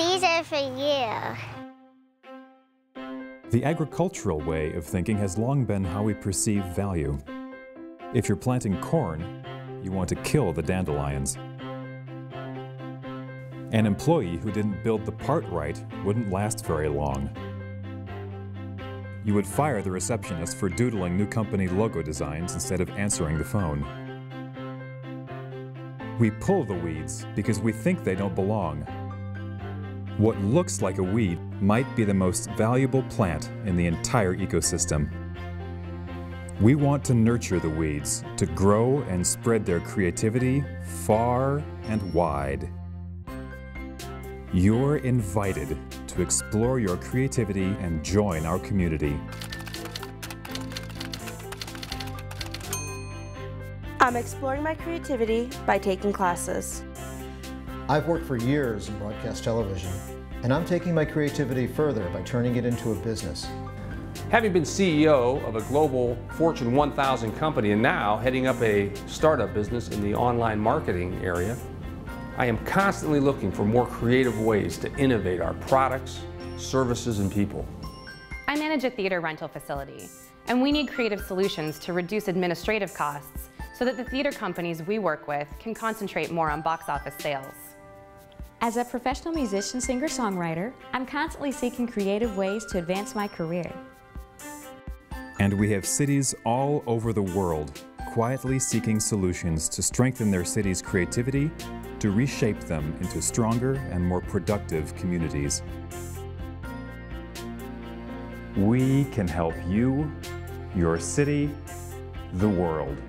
These are for you. The agricultural way of thinking has long been how we perceive value. If you're planting corn, you want to kill the dandelions. An employee who didn't build the part right wouldn't last very long. You would fire the receptionist for doodling new company logo designs instead of answering the phone. We pull the weeds because we think they don't belong. What looks like a weed might be the most valuable plant in the entire ecosystem. We want to nurture the weeds to grow and spread their creativity far and wide. You're invited to explore your creativity and join our community. I'm exploring my creativity by taking classes. I've worked for years in broadcast television, and I'm taking my creativity further by turning it into a business. Having been CEO of a global Fortune 1000 company and now heading up a startup business in the online marketing area, I am constantly looking for more creative ways to innovate our products, services, and people. I manage a theater rental facility, and we need creative solutions to reduce administrative costs so that the theater companies we work with can concentrate more on box office sales. As a professional musician, singer-songwriter, I'm constantly seeking creative ways to advance my career. And we have cities all over the world quietly seeking solutions to strengthen their city's creativity, to reshape them into stronger and more productive communities. We can help you, your city, the world.